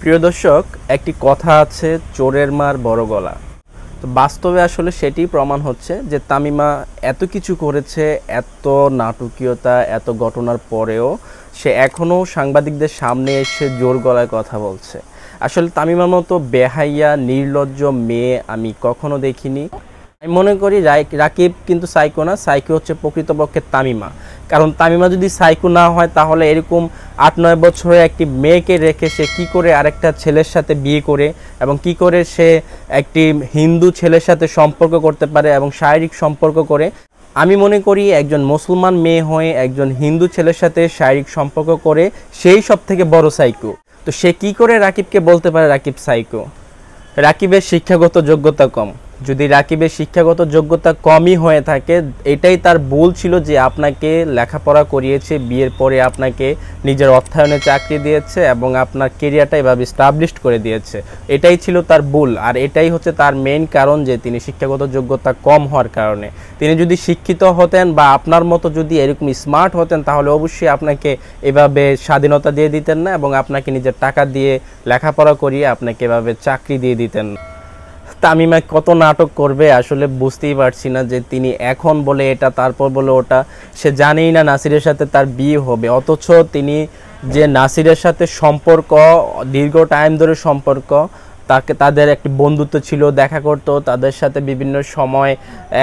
প্রিয় দর্শক একটি কথা আছে চোরের মার বড় গলা তো বাস্তবে আসলে সেটি প্রমাণ হচ্ছে যে তামিমা এত কিছু করেছে এত নাটকীয়তা এত ঘটনার পরেও সে এখনো সাংবাদিকদের সামনে এসে জোর গলায় কথা বলছে আসলে তামিমার মতো বেহাইয়া নির্লজ্জ মেয়ে আমি কখনো দেখিনি আমি মনে করি রাকিব কিন্তু সাইকো না সাইকো হচ্ছে প্রকৃতপক্ষে তামিমা কারণ তামিমা যদি সাইকো না হয় তাহলে এরকম ৮-৯ বছরে একটি মেয়েকে রেখে সে কি করে আরেকটা ছেলের সাথে বিয়ে করে এবং কি করে সে একটি হিন্দু ছেলের সাথে সম্পর্ক করতে পারে এবং শারীরিক সম্পর্ক করে আমি মনে করি একজন মুসলমান মেয়ে হয়ে একজন হিন্দু ছেলের সাথে শারীরিক সম্পর্ক করে সেই সবথেকে বড় সাইকো তো সে কি করে রাকিবকে বলতে পারে রাকিব সাইকো রাকিবের শিক্ষাগত যোগ্যতা কম যদি রাকিবের শিক্ষাগত যোগ্যতা কমই হয়ে থাকে এটাই তার ভুল ছিল যে আপনাকে লেখাপড়া করিয়েছে বিয়ের পরে আপনাকে নিজের অর্থায়নে চাকরি দিয়েছে এবং আপনার ক্যারিয়ারটা এভাবে এস্টাবলিশড করে দিয়েছে এটাই ছিল তার ভুল আর এটাই হচ্ছে তার মেইন কারণ যে তিনি শিক্ষাগত যোগ্যতা কম হওয়ার কারণে তিনি যদি শিক্ষিত হতেন বা আপনার মতো যদি এরকম স্মার্ট হতেন তাহলে অবশ্যই আপনাকে এভাবে স্বাধীনতা দিয়ে দিতেন না এবং আপনাকে নিজের টাকা দিয়ে লেখাপড়া করিয়ে আপনাকে এভাবে চাকরি দিয়ে দিতেন না তামিমা কত নাটক করবে আসলে বুঝতেই পারছি না যে তিনি এখন বলে এটা তারপর বলে ওটা সে জানেই না নাসিরের সাথে তার বিয়ে হবে অথচ তিনি যে নাসিরের সাথে সম্পর্ক দীর্ঘ টাইম ধরে সম্পর্ক তাকে তাদের একটি বন্ধুত্ব ছিল দেখা করতো তাদের সাথে বিভিন্ন সময়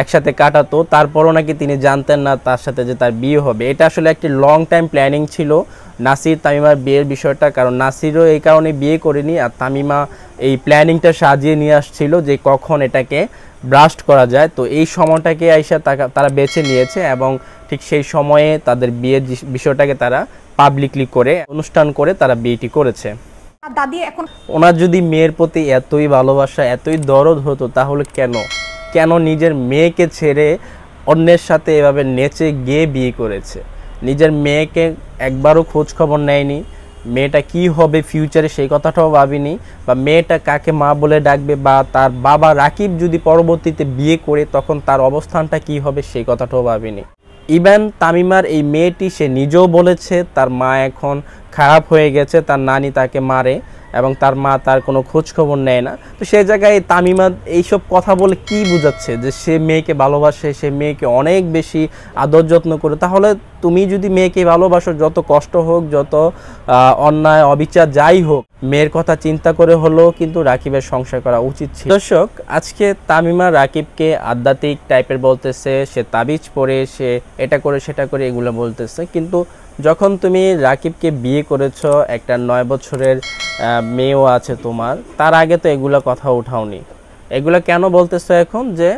একসাথে কাটাতো তারপরও নাকি তিনি জানতেন না তার সাথে যে তার বিয়ে হবে এটা আসলে একটি লং টাইম প্ল্যানিং ছিল নাসির তামিমার বিয়ের বিষয়টা কারণ নাসিরও এই কারণে বিয়ে করেনি আর তামিমা এই প্ল্যানিংটা সাজিয়ে নিয়ে আসছিল যে কখন এটাকে ব্রাস্ট করা যায় তো এই সময়টাকে আইসা তারা বেছে নিয়েছে এবং ঠিক সেই সময়ে তাদের বিয়ের বিষয়টাকে তারা পাবলিকলি করে অনুষ্ঠান করে তারা বিয়েটি করেছে দাদি এখন ওনার যদি মেয়ের প্রতি এতই ভালোবাসা এতই দরদ হতো তাহলে কেন নিজের মেয়েকে ছেড়ে অন্যের সাথে এভাবে নেচে গিয়ে বিয়ে করেছে নিজের মেয়েকে একবারও খোঁজ খবর নেয়নি মেয়েটা কি হবে ফিউচারে সেই কথাটাও ভাবিনি বা মেয়েটা কাকে মা বলে ডাকবে বা তার বাবা রাকিব যদি পরবর্তীতে বিয়ে করে তখন তার অবস্থানটা কি হবে সেই কথাটাও ভাবিনি ইভেন তামিমার এই মেয়েটি সে নিজেও বলেছে তার মা এখন খারাপ হয়ে গেছে তার নানি তাকে মারে এবং তার মা তার কোনো খোঁজখবর নেয় না তো সেই জায়গায় তামিমা এইসব কথা বলে কি বোঝাচ্ছে যে সে মেয়েকে ভালোবাসে সে মেয়েকে অনেক বেশি আদর যত্ন করে তাহলে তুমি যদি মেয়েকে ভালোবাসো যত কষ্ট হোক যত অন্যায় অবিচার যাই হোক মেয়ের কথা চিন্তা করে হলেও কিন্তু রাকিবের সংসার করা উচিত ছিল দর্শক আজকে তামিমা রাকিবকে আধ্যাত্মিক টাইপের বলতেছে সে তাবিজ পড়ে সে এটা করে সেটা করে এগুলো বলতেছে কিন্তু যখন তুমি রাকিবকে বিয়ে করেছো একটা ৯ বছরের মেয়েও আছে তোমার তার আগে তো এগুলা কথা উঠাওনি এগুলা কেন বলতেছো এখন যে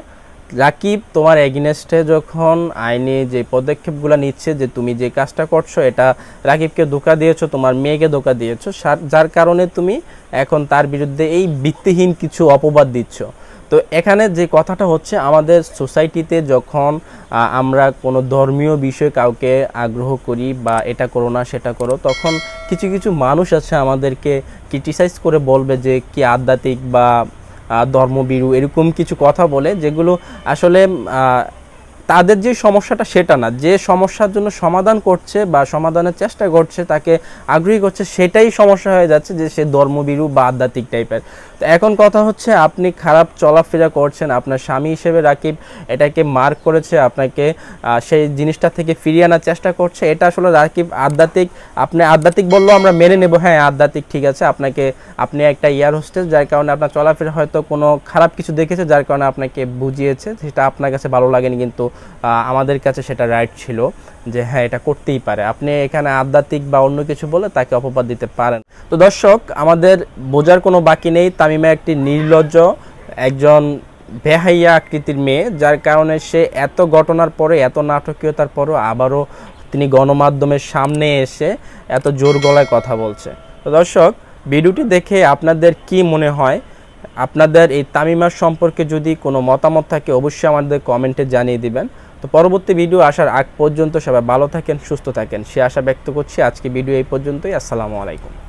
রাকিব তোমার এগেইনস্টে যখন আইনি যে পদক্ষেপগুলো নিচ্ছে যে তুমি যে কাজটা করছো এটা রাকিবকে ধোঁকা দিয়েছো তোমার মেয়েকে ধোঁকা দিয়েছো যার কারণে তুমি এখন তার বিরুদ্ধে এই ভিত্তিহীন কিছু অপবাদ দিচ্ছ তো এখানে যে কথাটা হচ্ছে আমাদের সোসাইটিতে যখন আমরা কোনো ধর্মীয় বিষয়ে কাউকে আগ্রহ করি বা এটা করো না সেটা করো তখন কিছু কিছু মানুষ আছে আমাদেরকে ক্রিটিসাইজ করে বলবে যে কি আধ্যাত্মিক বা ধর্মবিরু এরকম কিছু কথা বলে যেগুলো আসলে তাদের যে সমস্যাটা সেটা না যে সমস্যার জন্য সমাধান করছে বা সমাধানের চেষ্টা করছে তাকে আগ্রহী করছে সেটাই সমস্যা হয়ে যাচ্ছে যে সে ধর্মবিরু বা আধ্যাত্মিক টাইপের তো এখন কথা হচ্ছে আপনি খারাপ চলাফেরা করছেন আপনার স্বামী হিসেবে রাকিব এটাকে মার্ক করেছে আপনাকে সেই জিনিসটা থেকে ফিরিয়ে আনার চেষ্টা করছে এটা আসলে রাকিব আধ্যাত্মিক আপনি আধ্যাত্মিক বললেও আমরা মেনে নেব হ্যাঁ আধ্যাত্মিক ঠিক আছে আপনাকে আপনি একটা এয়ার হোস্টেস যার কারণে আপনার চলাফেরা হয়তো কোনো খারাপ কিছু দেখেছে যার কারণে আপনাকে বুঝিয়েছে সেটা আপনার কাছে ভালো লাগেনি কিন্তু আমাদের কাছে সেটা রাইট ছিল যে হ্যাঁ এটা করতেই পারে আপনি এখানে আধ্যাত্মিক বা অন্য কিছু বলে তাকে অপবাদ দিতে পারেন তো দর্শক আমাদের বোঝার কোনো বাকি নেই তামিমা একটি নির্লজ্জ একজন বেহাইয়া আকৃতির মেয়ে যার কারণে সে এত ঘটনার পরে এত নাটকীয়তার পরও আবারও তিনি গণমাধ্যমের সামনে এসে এত জোর গলায় কথা বলছে তো দর্শক ভিডিওটি দেখে আপনাদের কি মনে হয় আপনাদের এই তামিমার সম্পর্কে যদি কোনো মতামত থাকে অবশ্যই আমাদের কমেন্টে জানিয়ে দিবেন তো পরবর্তী ভিডিও আসার আগ পর্যন্ত সবাই ভালো থাকেন সুস্থ থাকেন সে আশা ব্যক্ত করছি আজকে ভিডিও এই পর্যন্তই আসসালামু আলাইকুম